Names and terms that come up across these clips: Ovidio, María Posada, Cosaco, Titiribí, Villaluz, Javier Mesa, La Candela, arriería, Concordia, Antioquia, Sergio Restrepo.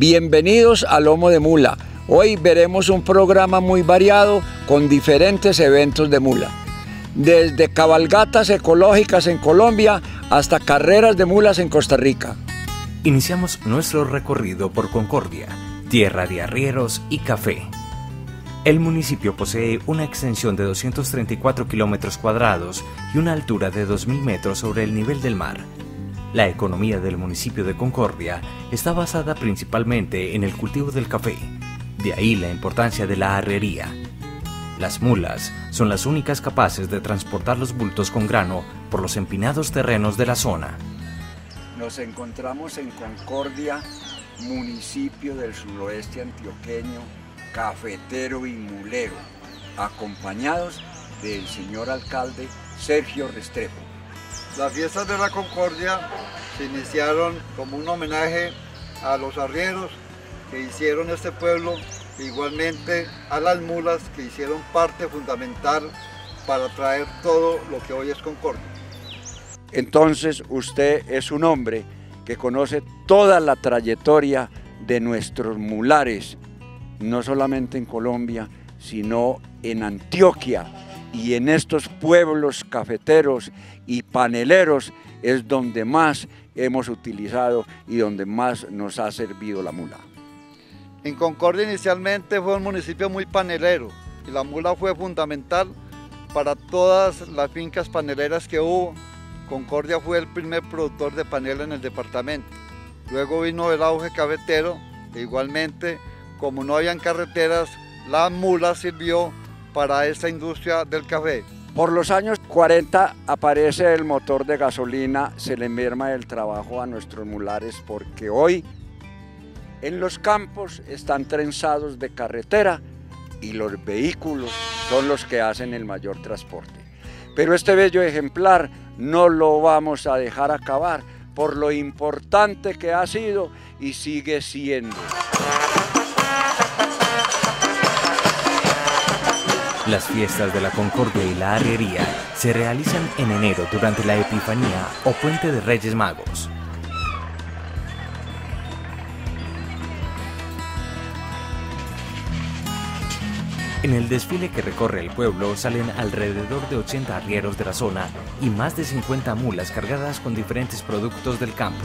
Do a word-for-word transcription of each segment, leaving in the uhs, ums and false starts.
Bienvenidos a Lomo de Mula. Hoy veremos un programa muy variado con diferentes eventos de mula. Desde cabalgatas ecológicas en Colombia hasta carreras de mulas en Costa Rica. Iniciamos nuestro recorrido por Concordia, tierra de arrieros y café. El municipio posee una extensión de doscientos treinta y cuatro kilómetros cuadrados y una altura de dos mil metros sobre el nivel del mar. La economía del municipio de Concordia está basada principalmente en el cultivo del café, de ahí la importancia de la arriería. Las mulas son las únicas capaces de transportar los bultos con grano por los empinados terrenos de la zona. Nos encontramos en Concordia, municipio del suroeste antioqueño, cafetero y mulero, acompañados del señor alcalde Sergio Restrepo. Las fiestas de la Concordia se iniciaron como un homenaje a los arrieros que hicieron este pueblo, e igualmente a las mulas que hicieron parte fundamental para traer todo lo que hoy es Concordia. Entonces usted es un hombre que conoce toda la trayectoria de nuestros mulares, no solamente en Colombia, sino en Antioquia, y en estos pueblos cafeteros y paneleros es donde más hemos utilizado y donde más nos ha servido la mula. En Concordia inicialmente fue un municipio muy panelero y la mula fue fundamental para todas las fincas paneleras que hubo. Concordia fue el primer productor de panela en el departamento. Luego vino el auge cafetero e igualmente, como no habían carreteras, la mula sirvió para esta industria del café. Por los años cuarenta aparece el motor de gasolina, se le merma el trabajo a nuestros mulares porque hoy en los campos están trenzados de carretera y los vehículos son los que hacen el mayor transporte. Pero este bello ejemplar no lo vamos a dejar acabar por lo importante que ha sido y sigue siendo. Las fiestas de la Concordia y la arriería se realizan en enero durante la Epifanía o Puente de Reyes Magos. En el desfile que recorre el pueblo salen alrededor de ochenta arrieros de la zona y más de cincuenta mulas cargadas con diferentes productos del campo.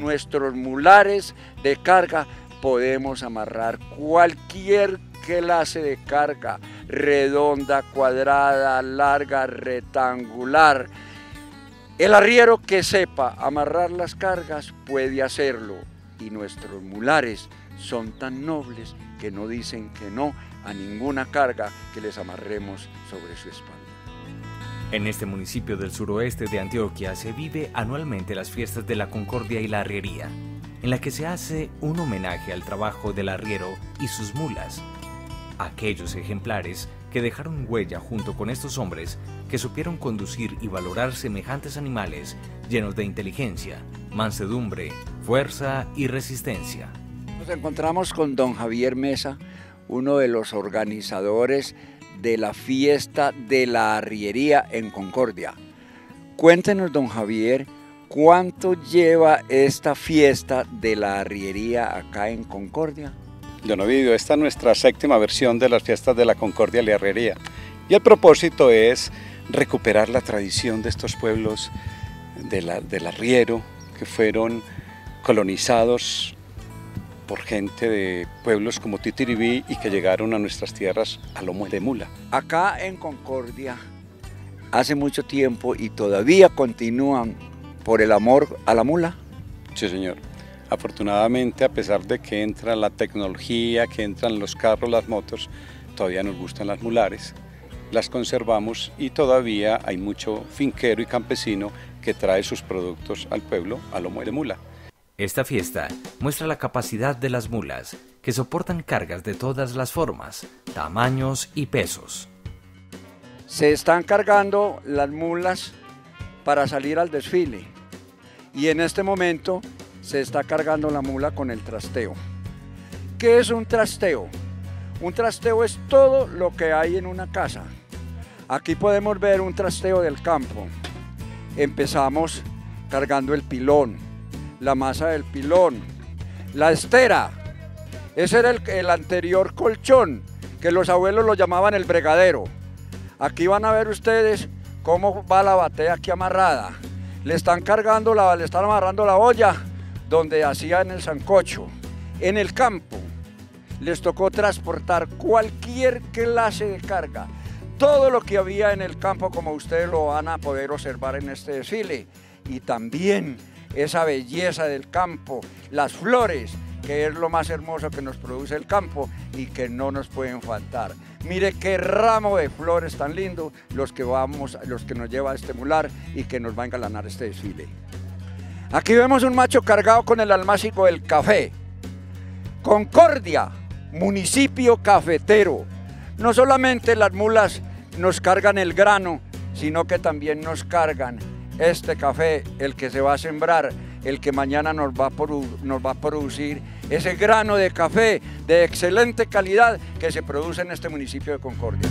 Nuestros mulares de carga podemos amarrar cualquier clase de carga, redonda, cuadrada, larga, rectangular. El arriero que sepa amarrar las cargas puede hacerlo y nuestros mulares son tan nobles que no dicen que no a ninguna carga que les amarremos sobre su espalda. En este municipio del suroeste de Antioquia se vive anualmente las fiestas de la Concordia y la arriería, en la que se hace un homenaje al trabajo del arriero y sus mulas, aquellos ejemplares que dejaron huella junto con estos hombres que supieron conducir y valorar semejantes animales llenos de inteligencia, mansedumbre, fuerza y resistencia. Nos encontramos con don Javier Mesa, uno de los organizadores de la fiesta de la arriería en Concordia. Cuéntenos, don Javier, ¿cuánto lleva esta fiesta de la arriería acá en Concordia? Don Ovidio, esta es nuestra séptima versión de las fiestas de la Concordia y la arriería, y el propósito es recuperar la tradición de estos pueblos de la, del arriero, que fueron colonizados por gente de pueblos como Titiribí y que llegaron a nuestras tierras a lomo de mula. Acá en Concordia hace mucho tiempo y todavía continúan por el amor a la mula. Sí, señor. Afortunadamente, a pesar de que entra la tecnología, que entran los carros, las motos, todavía nos gustan las mulares. Las conservamos y todavía hay mucho finquero y campesino que trae sus productos al pueblo a lomo de mula. Esta fiesta muestra la capacidad de las mulas, que soportan cargas de todas las formas, tamaños y pesos. Se están cargando las mulas para salir al desfile y en este momento se está cargando la mula con el trasteo. ¿Qué es un trasteo? Un trasteo es todo lo que hay en una casa. Aquí podemos ver un trasteo del campo. Empezamos cargando el pilón, la masa del pilón, la estera. Ese era el, el anterior colchón, que los abuelos lo llamaban el bregadero. Aquí van a ver ustedes cómo va la batea aquí amarrada. Le están cargando, la, le están amarrando la olla donde hacían el sancocho. En el campo les tocó transportar cualquier clase de carga. Todo lo que había en el campo, como ustedes lo van a poder observar en este desfile. Y también esa belleza del campo, las flores, que es lo más hermoso que nos produce el campo y que no nos pueden faltar. Mire qué ramo de flores tan lindo los que, vamos, los que nos lleva a estimular y que nos va a engalanar este desfile. Aquí vemos un macho cargado con el almácigo del café. Concordia, municipio cafetero. No solamente las mulas nos cargan el grano, sino que también nos cargan este café, el que se va a sembrar, el que mañana nos va, a nos va a producir ese grano de café de excelente calidad que se produce en este municipio de Concordia.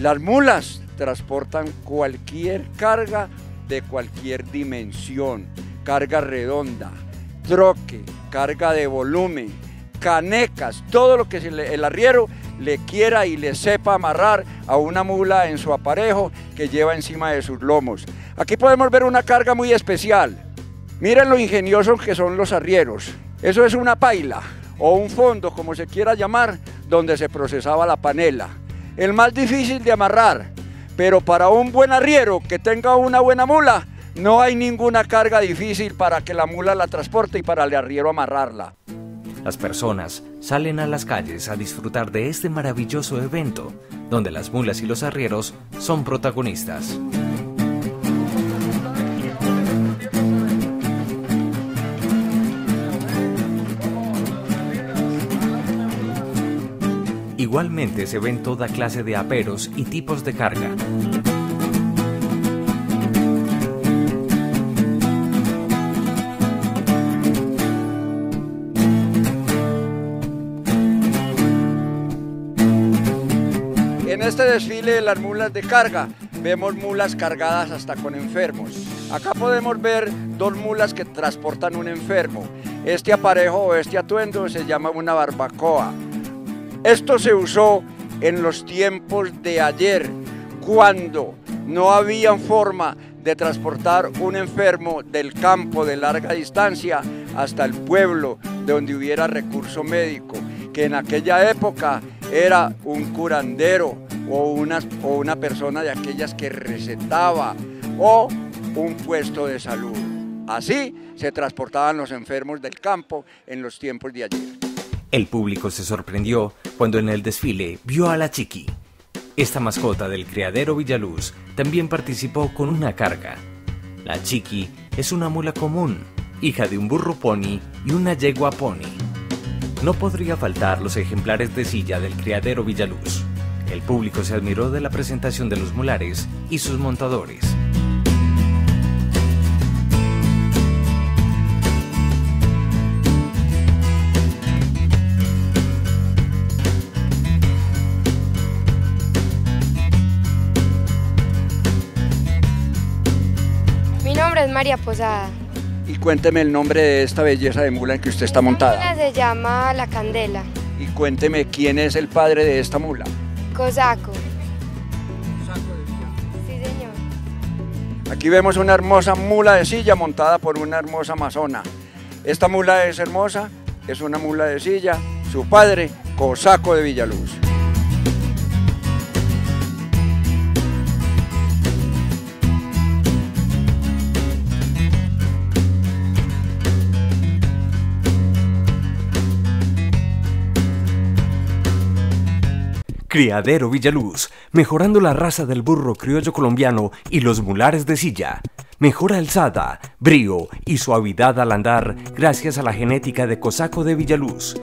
Las mulas transportan cualquier carga de cualquier dimensión, carga redonda, troque, carga de volumen, canecas, todo lo que el arriero le quiera y le sepa amarrar a una mula en su aparejo que lleva encima de sus lomos. Aquí podemos ver una carga muy especial. Miren lo ingeniosos que son los arrieros. Eso es una paila o un fondo, como se quiera llamar, donde se procesaba la panela. El más difícil de amarrar, pero para un buen arriero que tenga una buena mula, no hay ninguna carga difícil para que la mula la transporte y para el arriero amarrarla. Las personas salen a las calles a disfrutar de este maravilloso evento, donde las mulas y los arrieros son protagonistas. Igualmente se ven toda clase de aperos y tipos de carga. En este desfile de las mulas de carga, vemos mulas cargadas hasta con enfermos. Acá podemos ver dos mulas que transportan un enfermo. Este aparejo o este atuendo se llama una barbacoa. Esto se usó en los tiempos de ayer, cuando no había forma de transportar un enfermo del campo de larga distancia hasta el pueblo, donde hubiera recurso médico, que en aquella época era un curandero o una, o una persona de aquellas que recetaba o un puesto de salud. Así se transportaban los enfermos del campo en los tiempos de ayer. El público se sorprendió cuando en el desfile vio a la chiqui. Esta mascota del criadero Villaluz también participó con una carga. La chiqui es una mula común, hija de un burro pony y una yegua pony. No podría faltar los ejemplares de silla del criadero Villaluz. El público se admiró de la presentación de los mulares y sus montadores. Mi nombre es María Posada. Y cuénteme el nombre de esta belleza de mula en que usted está montada. Esta mula se llama La Candela. Y cuénteme quién es el padre de esta mula. Cosaco. Sí, señor. Aquí vemos una hermosa mula de silla montada por una hermosa amazona. Esta mula es hermosa, es una mula de silla, su padre, Cosaco de Villaluz. Criadero Villaluz, mejorando la raza del burro criollo colombiano y los mulares de silla. Mejor alzada, brío y suavidad al andar gracias a la genética de Cosaco de Villaluz,